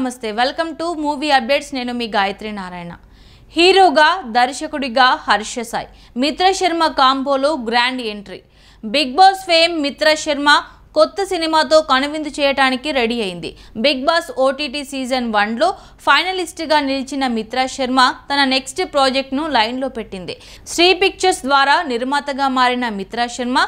నమస్తే welcome to movie updates నేను మీ గాయత్రి నారాయణ హీరోగా దర్శకుడిగా హర్ష సాయి మిత్ర శర్మ కాంబోలో grand entry big boss fame Mitra Sharma కొత్త సినిమాతో కనువిందు చేయడానికి రెడీ అయింది బిగ్ బాస్ ఓటీటీ సీజన్ 1 లో ఫైనలిస్ట్ గా నిలిచిన మిత్ర శర్మ తన నెక్స్ట్ ప్రాజెక్ట్ ను లైన్ లో పెట్టింది శ్రీ పిక్చర్స్ ద్వారా నిర్మాతగా మారిన మిత్ర శర్మ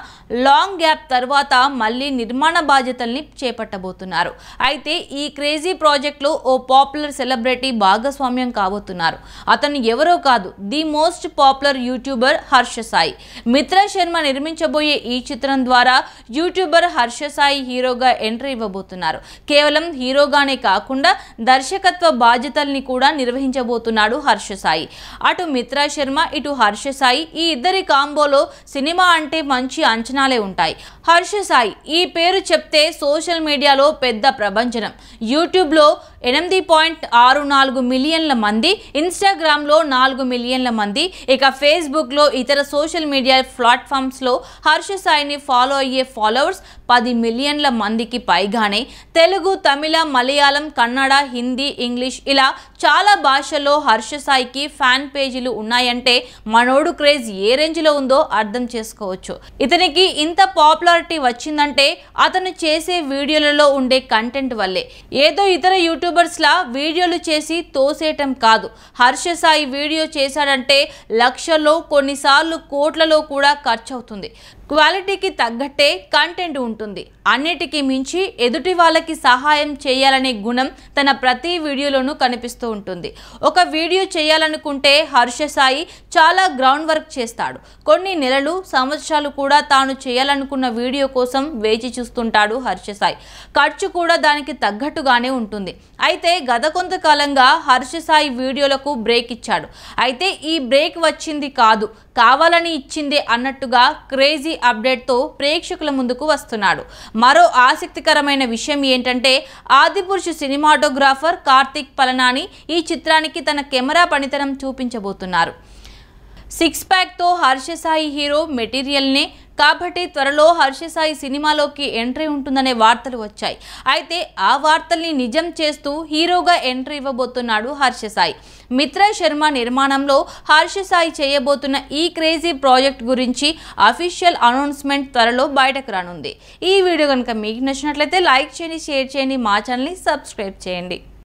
లాంగ్ గ్యాప్ తర్వాత మళ్ళీ నిర్మాణ బాధ్యతల్ని చేపట్టబోతున్నారు అయితే ఈ క్రేజీ ప్రాజెక్ట్ లో ఓ పాపులర్ సెలబ్రిటీ భాగస్వామ్యం కాబోతున్నారు అతను ఎవరో కాదు the most popular YouTuber Harsha Sai Mitra Sharma నిర్మించబోయే ఈ చిత్రం ద్వారా యూట్యూబర్ హర్ష సాయి హీరోగా ఎంట్రీ ఇవ్వబోతున్నారు కేవలం హీరోగానే కాకుండా దర్శకత్వ బాధ్యతల్ని కూడా నిర్వహించబోతున్నాడు హర్ష సాయి అటు మిత్ర శర్మ ఇటు హర్ష సాయి ఈ ఇద్దరి కాంబోలో సినిమా అంటే మంచి అంచనాలే ఉంటాయి హర్ష సాయి ఈ పేరు చెప్తే సోషల్ మీడియాలో పెద్ద ప్రబంజనం యూట్యూబ్ లో 8.64 మిలియన్ల మంది ఇన్స్టాగ్రామ్ లో 4 మిలియన్ల మంది ఇక ఫేస్బుక్ లో ఇతర సోషల్ మీడియా ప్లాట్ఫామ్స్ లో హర్ష సాయిని ఫాలో అయ్యే ఫాలోవర్స్ 10 మిలియన్ల మందికి పైగానే తెలుగు తమిళ మలయాళం కన్నడ హిందీ ఇంగ్లీష్ ఇలా చాలా భాషల్లో హర్ష సాయికి ఫ్యాన్ పేజీలు ఉన్నాయంటే మనోడు క్రేజ్ ఏ రేంజ్ లో ఉందో అర్థం చేసుకోవచ్చు ఇతనికి ఇంత పాపులారిటీ వచ్చిందంటే అతను చేసే వీడియోలలో ఉండే కంటెంట్ వల్లే ఏదో ఇతర యూట్యూబర్స్ లా వీడియోలు చేసి తోసేయటం కాదు హర్ష సాయి వీడియో చేశాడంటే లక్షల్లో కొన్నిసార్లు కోట్లలో కూడా ఖర్చు అవుతుంది క్వాలిటీకి తగ్గట్టే కంటెంట్ ఉంటుంది అన్నిటికీ మించి ఎదుటి వాళ్ళకి సహాయం చేయాలనే గుణం తన ప్రతి వీడియోలోనూ కనిపిస్తూ ఉంటుంది ఒక వీడియో చేయాలనుకుంటే హర్ష సాయి చాలా గ్రౌండ్ వర్క్ చేస్తాడు కొన్ని నెలలు సంవత్సరాలు కూడా తాను చేయాలనుకున్న వీడియో కోసం వేచి చూస్తుంటాడు హర్ష సాయి ఖర్చు కూడా దానికి తగ్గట్టుగానే ఉంటుంది అయితే గత కొంతకాలంగా హర్ష సాయి వీడియోలకు బ్రేక్ ఇచ్చాడు అయితే ఈ బ్రేక్ వచ్చింది కాదు కావాలని ఇచ్చిందే అన్నట్టుగా క్రేజీ అప్డేట్ తో ప్రేక్షకుల ముందుకు వస్తున్నాడు మరో ఆసక్తికరమైన విషయం ఏంటంటే ఆదిపురుష సినిమాటోగ్రాఫర్ కార్తిక్ పలనాని ఈ చిత్రానికి తన కెమెరా పనితనం చూపించబోతున్నారు 6 ప్యాక్ తో హర్ష సాయి హీరో మెటీరియల్ నే కాబట్టి త్వరలో హర్ష సాయి సినిమాలోకి ఎంట్రీ ఉంటుందనే వార్తలు వచ్చాయి అయితే ఆ వార్తల్ని నిజం చేస్తూ హీరోగా ఎంట్రీ ఇవ్వబోతున్నాడు హర్ష సాయి మిత్ర శర్మ నిర్మాణంలో హర్ష సాయి చేయబోతున్న ఈ క్రేజీ ప్రాజెక్ట్ గురించి అఫీషియల్ అనౌన్స్మెంట్ త్వరలో బయటకు రానుంది ఈ వీడియో కనుక మీకు నచ్చినట్లయితే లైక్ చేయండి షేర్ చేయండి మా ఛానల్ని సబ్స్క్రైబ్ చేయండి